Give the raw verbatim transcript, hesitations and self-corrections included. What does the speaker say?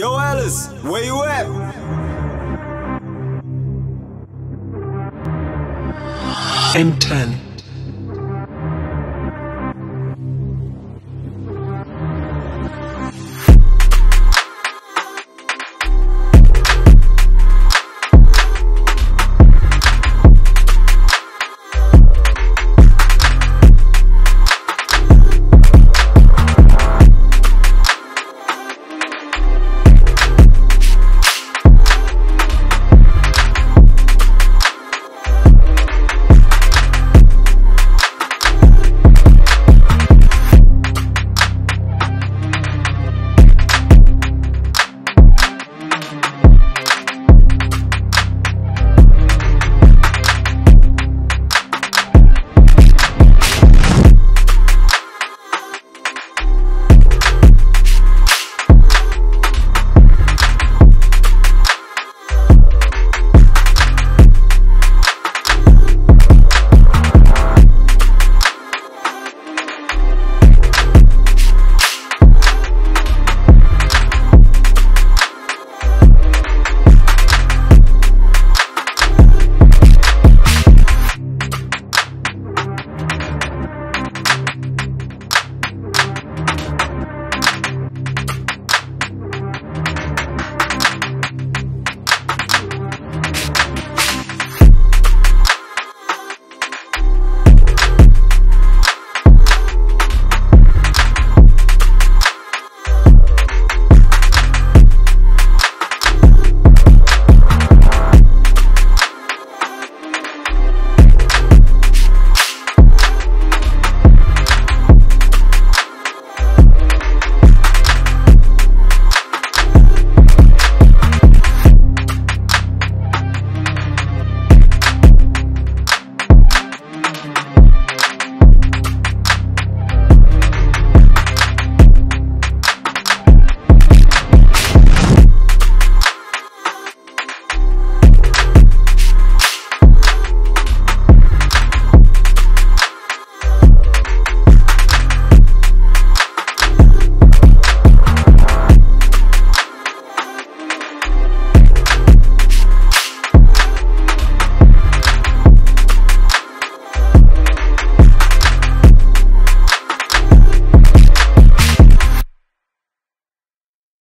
Yo Alice, where you at? M ten